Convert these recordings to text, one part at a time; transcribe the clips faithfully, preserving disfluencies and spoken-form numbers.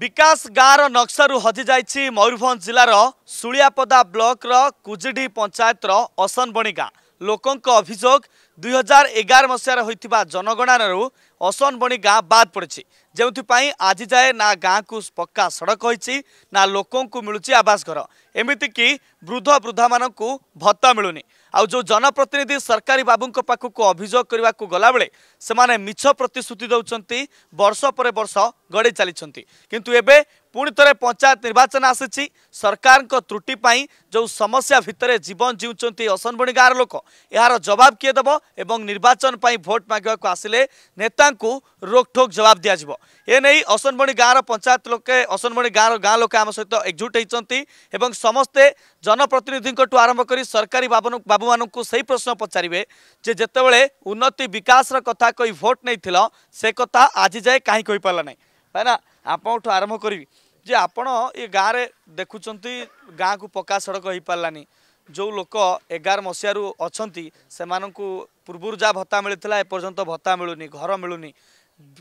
विकास गाँव नक्शु हजि जाइछि मयूरभंज जिलार शुलियापदा ब्लॉक कुजिडी पंचायत असनबणी गाँ लोकंक अभियोग दुई हजार एगार मसीहार होइथिबा जनगणनारु असनबणी गाँ बाद पड़े जोपाई आज जाए ना गाँ को पक्का सड़क होइछि ना लोकंकु मिलुछि आवास घर एमितिकि वृद्ध वृद्धा मानकु भत्ता मिलुनी आ जो जनप्रतिनिधि सरकारी बाबूंक पाखकु अभियोग करबाकु गला बेले सेमाने मिछ प्रतिश्रुति दउछंती वर्ष पर वर्ष गड़ी चली किंतु एबे पुणी थे पंचायत निर्वाचन आसी सरकार त्रुटि पाई जो समस्या भितर जीवन जीवन असनबणी गाँव लोक यार जवाब किए देव एवं निर्वाचन पर भोट मांगा आसिले नेता को रोकठोक जवाब दिज्व एने असनबणी गाँव पंचायत लोके असनबणी गाँव गाँ लोक आम सहित एकजुट होती समस्ते जनप्रतिनिधि आरंभ कर सरकारी बाबू बाबू मानक से प्रश्न पचारे जे जितेबाला उन्नति विकास कथा कही भोट नहीं से कथा आज जाए कहीं कही पारा ना भाईना आप आरंभ करी जे आपण ये गाँव में देखुं गाँ को पक्का सड़क हो पारानी जो लोक एगार मसीह अच्छा से पूर्व जहाँ भत्ता मिलता एपर्तंत भत्ता मिलूनी घर मिलूनी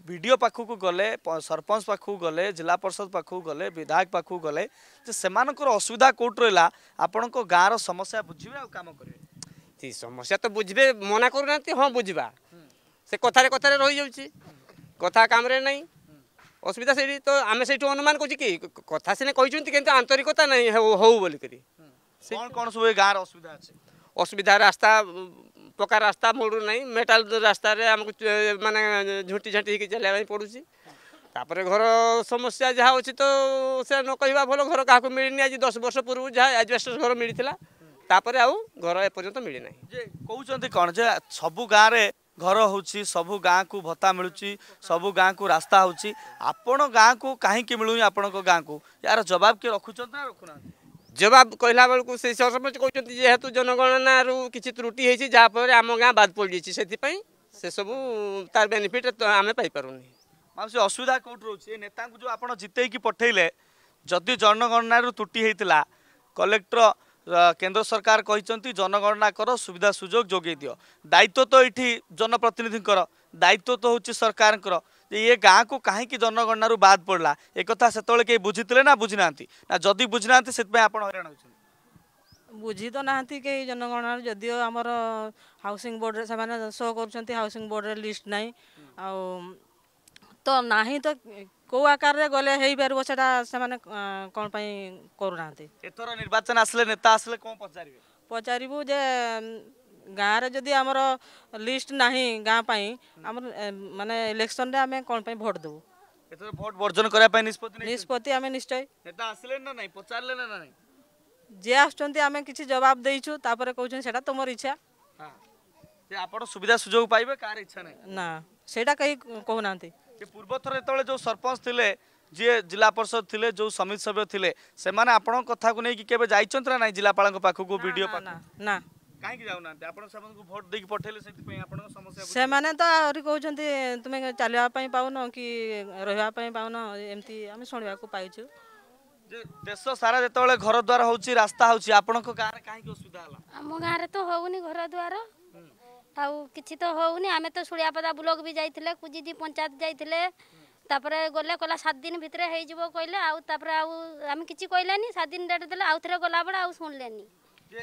वीडियो पाखक गले सरपंच पाखक गले जिला परिषद पाखक गले विधायक पाखक गले से असुविधा कौट रहा आपण गाँव समस्या बुझे काम करेंगे समस्या तो बुझे मना करना हाँ बुझा से कथार कथार रही जाऊँगी कथा काम नहीं असुविधा से तो आम से अनुमान कर कथा सीना कहते कि आंतरिकता नहीं हो बोलिकी कौन सब गाँव असुविधा अच्छे असुविधा रास्ता पक्का रास्ता मोड़ ना मेटाल रास्ता आमको माने झुंटी झाँटी चलिए पड़ूसी तापर घर समस्या जहाँ अच्छी तो से न कह भल घर क्या मिलनी आज दस वर्ष पूर्व जहाँ एडजस्ट घर मिलता तापर आउ घर एपर्त मिलना कहते कौन जे सबू गाँव में घर हो सबू गाँ को भत्ता मिलूँ सबू गाँ को रास्ता हो आपण गाँ को कहीं मिलूनी आपण गाँ को यार जवाब किए रखुच ना रखुना जवाब कहला बेलू से सरपंच कहते जेहेतु जनगणना रू कि त्रुटि होती जहाँफल आम गाँ बाद पड़ी से सब तार बेनिफिट तो आम पाइपनी असुविधा कौट रोचे नेता जो आप जितेक पठेले जदि जनगणना रू त्रुटि होता कलेक्टर केंद्र सरकार कहते जनगणना कर सुविधा सुजोग जोगे दियो दायित्व तो ये जनप्रतिनिधि दायित्व तो हूँ सरकार ये गाँ को कहीं जनगणना रू बाद पड़ा एक से कहीं बुझीते ना बुझी ना ना जदि बुझी ना से हराण हो बुझी तो ना कहीं जनगणना जदिव आमर हाउसिंग बोर्ड से शो कर हाउसिंग बोर्ड लिस्ट ना तो ना तो कौ आकार रे गले हेई परबो सेटा समान कोन पई करूनाते एथरो निर्वाचन आसले नेता आसले कोन पचारिबे पचारिबो जे गाँ रे जदी हमर लिस्ट नाही गाँ पई हमर माने इलेक्शन रे हमें कोन पई वोट देबो एथरो वोट वर्जन करै पई निष्पत्ति नै निष्पत्ति हमें निश्चय नेता आसले ना नै पचारले ना नै जे आछनते हमें किछि जवाब दैछु तापर कहउछन सेटा तोमर इच्छा हां जे आपन सुविधा सुजोग पाइबे कार इच्छा नै ना सेटा कहि कहउनाते पूर्व थर जो, जो सरपंच थिले जी जिला परिषद थिले जो समिति सभ्य थिले से माने आपण कथा को नहीं केबे जाइचंत ना नहीं जिलापाल को पाखो को वीडियो पाखो ना ना काहे कि जाउ ना आपण सबन को वोट देकी पठेले सेति पई आपण समस्या से माने तो आरी कहउचंती तुमे चलवा पई पाउनो कि रहवा पई पाउनो एम्ती हम सुनवा को पाइछु जे देश सारा जेतबेले घर द्वार होउची रास्ता होउची आपण को गारे काहे कि असुविधा हला हम गारे तो होउनी घर द्वार आउ किछि तो होउनी आमे तो शुलियापदा ब्लॉक भी जाइथिले कुजिडी पंचायत जाइथिले तापरे गले कोला सात दिन भितरे हेइ जिवो कहले आउ तापरे आउ हम किछि कहलानी सात दिन डेट देले आउ थरे गला बडा आउ सुनलेनी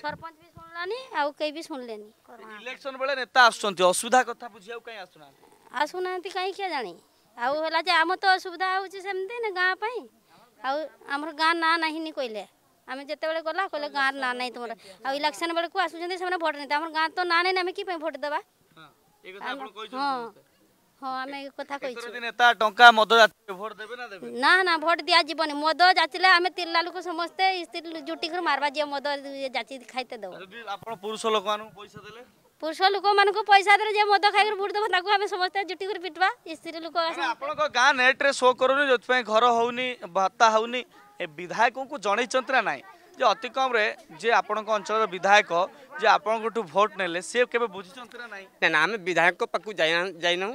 सरपंच भी सुनलानी आउ कई भी सुनलेनी इलेक्शन बेले नेता आसुचंती असुविधा कथा बुझियाउ काई आसुना आसुनांती काई के जानी आउ होला जे हम तो असुविधा होउची सेमते ने गाँ पई आउ हमर गाँ ना नाही नि कहले आम जितेबाला गला कहले गाँव ना नहीं तुम इलेक्शन बेल को आसुच्चे से भोट नहीं आम गाँव तो ना नहीं आम कि भोट देवा हाँ हाँ आम कथा कहता मद ना ना भोट दि जीवन मद जाचले आम तिरला लोक समस्ते स्त्री जुटी कर मारवा जी मद जाची खाइते दब पुरुष लोक पुरुष लोक मान पैसा दे मद खाई भोट देव आम समस्त जुटी कर पिटवा स्त्री लोक गाँ नेट रे शो करूनी जो घर होनी भत्ता होनी ए विधायकों को जनै चंतरा नाई जे अति कम रे जे आपन को अंचल रे विधायक जे आपन को वोट नेले से केबे बुझि चंतरा नाई ना ना हमें विधायक को पक्कु जाय जाय न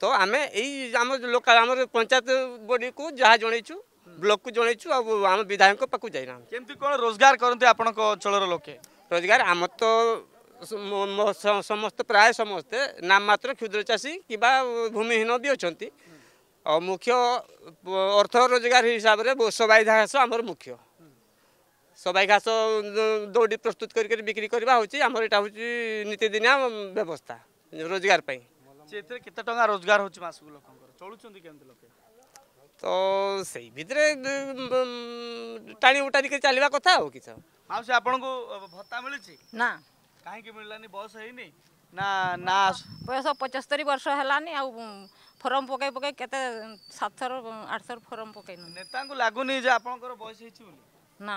तो हमें एई हम लोकल हमर पंचायत बॉडी को जहा जणैछु ब्लॉक को जणैछु अब हम विधायक को पक्कु जाय ना केमती कोन रोजगार करनते आपन को अंचल रे लोके रोजगार हम तो समस्त प्राय समस्त नाम मात्र क्षुद्र चासी किबा भूमिहीन भी अछंती और मुख्य अर्थ रोजगार हिसाब से सबाई घास आमर मुख्य सबाई घास दौड़ी प्रस्तुत कर बिक्री करवा आमर यहाँ हूँ नित्यदिनिया व्यवस्था रोजगार पर केते टंका रोजगार होछि मासुक लोकंकर चलुचंदी केमते लोके तो सेही भितरे टाणी उटारी के चलवा कथा हो किछ माउसी आपन को भत्ता मिलछि ना काहे के मिललानी बस हेनी ना ना पैसा पचहत्तर वर्ष हेलानी आ फॉर्म पकाई पकाई केते सात सौ आठ सौ फॉर्म पकाइनु नेता को लागुनी जे आपनकर बयस हेछि बोली ना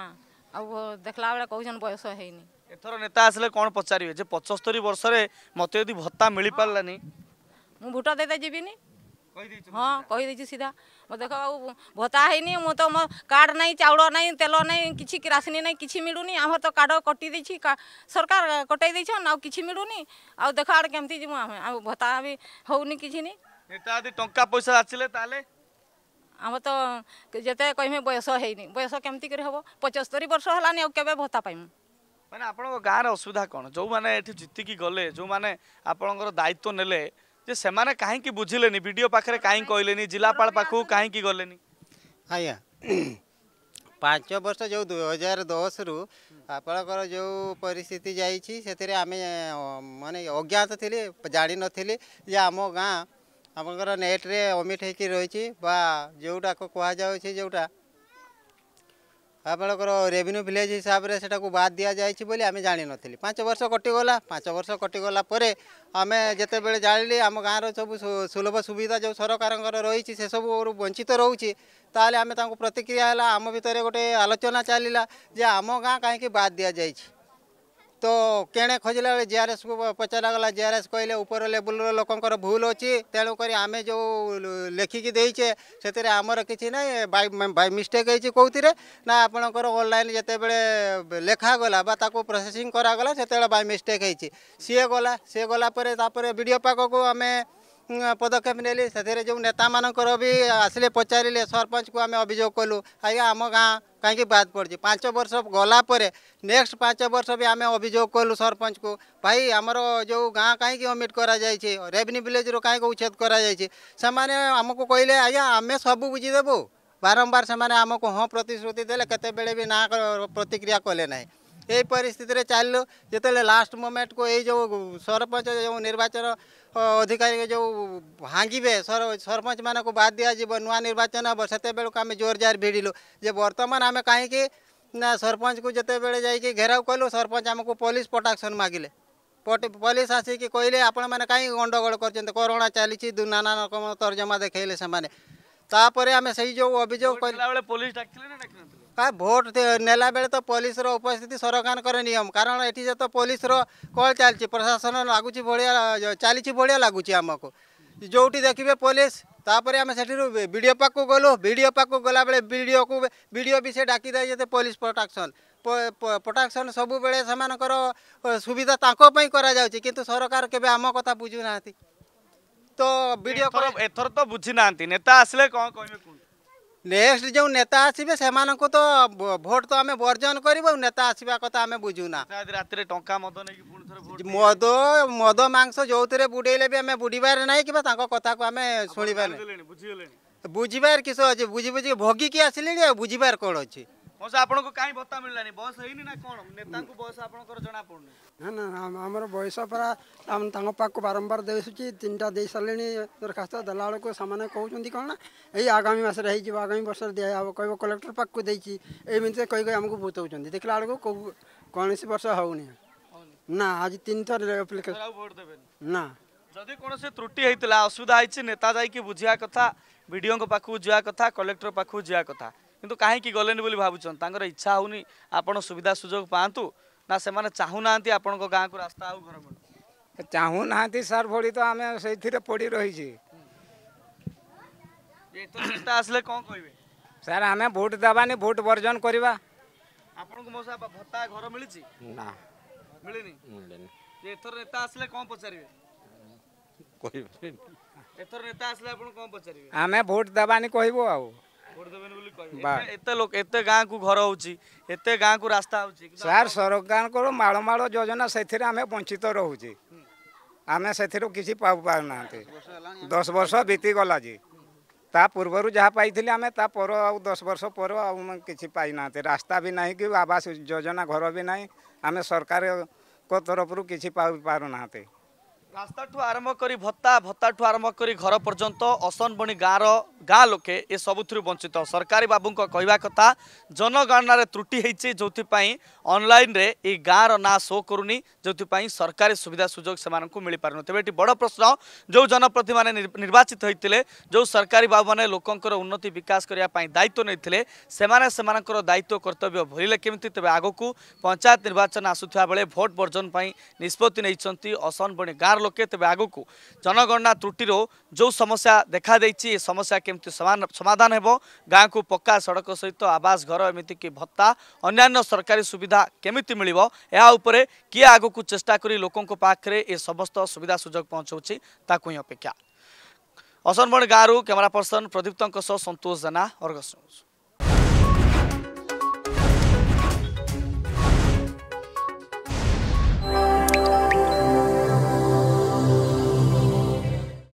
आ देखला बेला कहउछन बयस हेनी एथरो नेता आसले कोन पचारिवे जे पचहत्तर वर्ष रे मते यदि भत्ता मिलि पालानी मु भोटा देता जीविनी कहि दैछु हां कहि दैछु सीधा म देखा भत्ता हैनी मु तो म कार्ड नै चाउल नै तेल नै किछि किरासिनी नै किछि मिलुनी हमर तो कार्ड कटि दैछि सरकार कटाई दैछ न किछि मिलुनी आ देखा आड़ केमती जिमु हम आ भत्ता भी होउनी किछि नै नेता यदि टंका पैसा आछले ताले हम तो जते कहिमे बयस हैनी बयस केमती कर हबो पचहत्तर वर्ष हलानी आ केबे भत्ता पाइमु माने आपण गाँव र असुविधा कोन जो माने एठी जितिकी गले जो माने आपणकर दायित्व नेले जे से माने काहे की बुझिलेनी वीडियो पाखरे काहे कहलेनी जिलापाल पाखु काहे की गलेनी आया पांच वर्ष जो दो हज़ार दस रु आपणकर जो परिस्थिति जाईची सेतरे आमे माने अज्ञात थिले जानि नथिले जे हमो गाँव आपणकर नेट रे ओमिट हे की रहिची बा जोटा को कहा जाउ छी जोटा आपणकर रेवेन्यू विलेज हिसाब रे सेटा को बाद दिया जाई छी बोली आमे जानि नथिली पांच वर्ष कटि गला पांच वर्ष कटि गला परे आमे जते बेले जानिली आम गाँव रो सब सुलभ सुविधा जो सरकारंकर रही छी से सब वंचित रहू छी ताले आमे तांको प्रतिक्रिया हला आम भितरे गोटे आलोचना चलिला जे आम गाँव काहे की बाद दिया जाई छी तो केणे खोजला बेले जेआरएस को पचरा गला जेआरएस कहले ऊपर लेवल रो लोकंकर भूल अछि तेणु करी आमे जो लेखी की देइछे सेतरे हमर किछि नै बाय बाय मिस्टेक अछि कोउतिरे ना आपनकर ऑनलाइन जते बेले लेखा गला बा ताको प्रोसेसिंग करा गला सेतरे बाय मिस्टेक अछि सिए गला से गला परे तापरे वीडियो पाको को आमे पदक्षेप नेली सेतरे जो नेता मानकर भी आसले पचारिले सरपंच को आमे अभियोग कलु आया हम गाँ कहीं बात पड़ी पांच वर्ष गला परे नेक्स्ट पांच वर्ष भी आम अभियोग कलु सरपंच को भाई आमर जो गाँ कहीं अमिट कर रेवेन्यू विलेज रो कहीं उच्छेद करमको कहले आज्ञा आम सब बुझीदेबू बारंबार से आमको हाँ प्रतिश्रुति देले केते बेले भी ना प्रतिक्रिया कले ना यही परिस्थिति चलू जिते लास्ट मोमेंट को ये जो सरपंच जो निर्वाचन अधिकारी जो भांगे सर सरपंच मान को बाद दिया दिज्व नुआ निर्वाचन हम से आम जोर जार भिड़िलु जे बर्तमान आम कहीं सरपंच को जिते बेले जाकि घेराव कलु सरपंच आमको पुलिस प्रोटेक्शन मागिले पुलिस आसिक कहले आपण मैंने कहीं गंडगोल कर कोरोना चली नाना रकम तर्जमा देखले से तापर आम से जो अभियोग का भोट नेला बेले तो पुलिस रो उपस्थिति सरकार कर नियम कारण एठी जे तो पुलिस रो कॉल चलछि प्रशासन लागुछि भोलिया चलछि भोलिया लागुछि हमको जोटी देखिबे पुलिस तापर आम सेठी वीडियो पाक को गलो वीडियो पाक को गला बेले वीडियो को वीडियो भी से डाकी दे जते पुलिस प्रोटेक्शन प्रोटेक्शन सब बेले समानकर सुविधा ताको पई करा जाउछि किंतु सरकार केबे हम कथा बुझु नाथि तो वीडियो कर एथर तो बुझि नाथि नेता आसले कोन कहबे नेक्स्ट जो नेता आसबे से मानको तो भोट तो आम वर्जन करू नेता आसवा कथा आम बुझुना राति टंका मद नहीं मद मद मांस जो थे बुड़े भी आम बुड़बार ना कि कथा को आम शुणबार बुझबार किस अच्छे बुझी बुझे भोगिकी आसिले बुझबार कौन अच्छे बस आपन को काई भत्ता मिललानी बस हेनी ना कोन नेता को बस आपन कर जणा पड़नी ना ना हमर बयस परा हम तांग पाक को बारंबार देसुची तीनटा दे सलेनी दरखास्त दलाल को सामने कहउचंदी कोन ए आगामी मास रही जे आगामी वर्ष दे आबो कहबो कलेक्टर पाक को देची ए मिनते कहि कहि हमको भुतउचंदी देखला आड़ को कोनसी वर्ष होउनी ना आज तीन थर एप्लीकेशन सर वोट देबे ना जदी कोनसे त्रुटि हेतला असुविधा आइची नेता जाई के बुझिया कथा वीडियो को पाखु जिया कथा कलेक्टर पाखु जिया कथा किंतु कहीं गलेनी बोली भावुचन तांकर इच्छा होनी आपन सुविधा सुजोग पातु ना से माने चाहू ना आपन को गाँ को रास्ता आउ घर बड़ चाहू ना सर भोड़ी तो आम से पड़ी रही तो आसले कौन कहे सर आम भोट दबानी भोट वर्जन करवा आपन को मोसा भत्ता घर मिली ना मिलनी मिलनी एथर नेता आसले कौन पचारे एथर नेता आसले आपन कौन पचारे आम भोट दबानी कहबो आ एते लोग एते गाँ को घर होते गाँ को रास्ता सार सरकार को माड़ माड़ योजना से आम वंचित रोचे आम से किसी पाना दस वर्ष बीती गला जी ता पूर्वर जहाँ पाई आम पर आउ दस वर्ष पर आम कि पाईना रास्ता भी ना कि आवास योजना घर भी ना आम सरकार को तरफ रू कि पारना रास्ता ठू आरंभ कर भत्ता भत्ता ठू आरंभ कर घर पर्यंत असनबणी गाँव गाँ लोके ये सबुथुरु वंचित सरकारी बाबू कहवा कथा जनगणनार त्रुटि होती जो ऑनलाइन रे ये गाँव र ना शो करूनी जो सरकारी सुविधा सुजोग से मिल पार तेज ये बड़ प्रश्न जो जनप्रति माने निर्वाचित होते जो सरकारी बाबू मैंने लोकंर उन्नति विकास करने दायित्व नहीं दायित्व कर्तव्य भूलिले केमती तेज आग को पंचायत निर्वाचन आसुवा बेले भोट बर्जन निष्पत्ति नहीं असनबणी गाँव लोके तेज आग को जनगणना त्रुटि जो समस्या देखा देखा समस्या केमती समाधान हो गाँ को पक्का सड़क सहित आवास घर एमती भत्ता अन्य सरकारी सुविधा केमती मिल यापर किए आग को चेष्टा कर लोकों पाखे ये समस्त सुविधा सुजोग पहुँचे ताकू अपेक्षा असनबणी गाँव कैमरा पर्सन प्रदीप्त सह संतोष जेना।